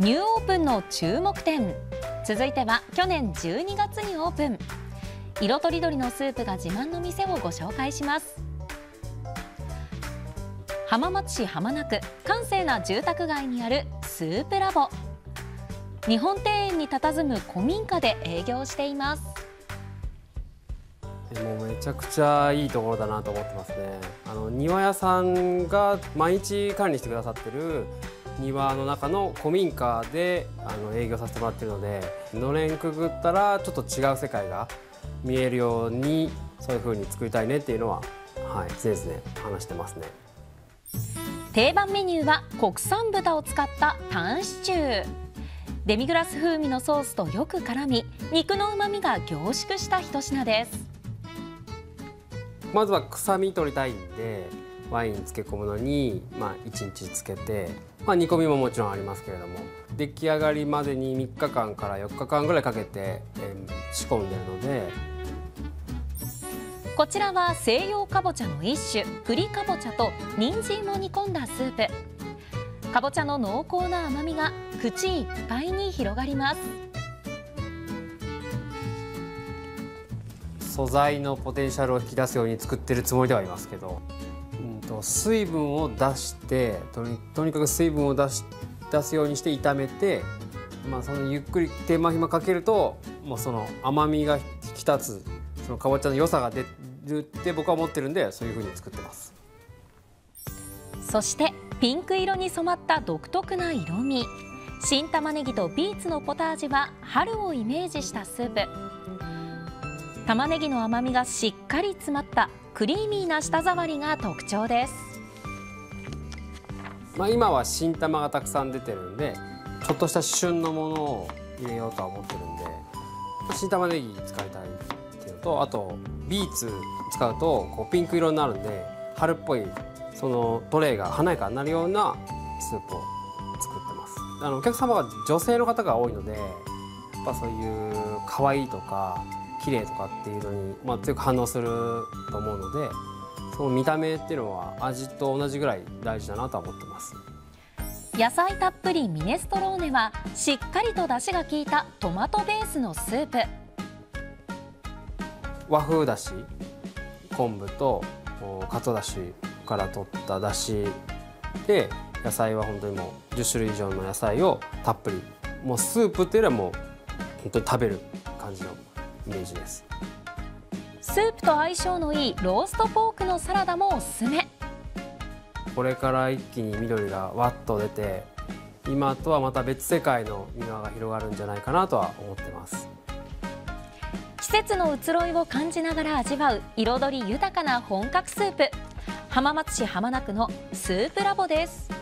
ニューオープンの注目点。続いては去年12月にオープン、色とりどりのスープが自慢の店をご紹介します。浜松市浜名区閑静な住宅街にあるスープラボ、日本庭園に佇む古民家で営業しています。もうめちゃくちゃいいところだなと思ってますね。庭屋さんが毎日管理してくださってる庭の中の古民家で営業させてもらってるので、のれんくぐったらちょっと違う世界が見えるように、そういう風に作りたいねっていうのは、はい、常々話してますね。定番メニューは国産豚を使ったタンシチュー。デミグラス風味のソースとよく絡み、肉のうまみが凝縮した一品です。まずは臭み取りたいんで、ワイン漬け込むのに、1日漬けて、煮込みももちろんありますけれども、出来上がりまでに3日間から4日間ぐらいかけて、仕込んでるので。こちらは西洋かぼちゃの一種、栗かぼちゃと人参を煮込んだスープ。かぼちゃの濃厚な甘みが口いっぱいに広がります。素材のポテンシャルを引き出すように作ってるつもりではいますけど、水分を出してとにかく水分を出すようにして炒めて、そのゆっくり手間暇かけると、その甘みが引き立つ、そのかぼちゃの良さが出るって僕は思ってるんで、そういうふうに作ってます。そしてピンク色に染まった独特な色味、新玉ねぎとビーツのポタージュは春をイメージしたスープ。玉ねぎの甘みがしっかり詰まったクリーミーな舌触りが特徴です。今は新玉がたくさん出てるんで、ちょっとした旬のものを入れようとは思ってるんで、新玉ねぎ使いたいっていうのと、あとビーツ使うとこうピンク色になるんで、春っぽい。そのトレイが華やかになるようなスープを作ってます。お客様が女性の方が多いので、やっぱそういう可愛いとか綺麗とかっていうのに、強く反応すると思うので、その見た目っていうのは味と同じぐらい大事だなとは思ってます。野菜たっぷりミネストローネはしっかりと出汁が効いたトマトベースのスープ。和風だし、昆布とかつおだしから取った出汁で、野菜は本当にもう10種類以上の野菜をたっぷり、もうスープっていうのはもう本当に食べる感じのイメージです。スープと相性のいいローストポークのサラダもおすすめ。これから一気に緑がわっと出て、今とはまた別世界の庭が広がるんじゃないかなとは思ってます。季節の移ろいを感じながら味わう彩り豊かな本格スープ、浜松市浜名区のスープラボです。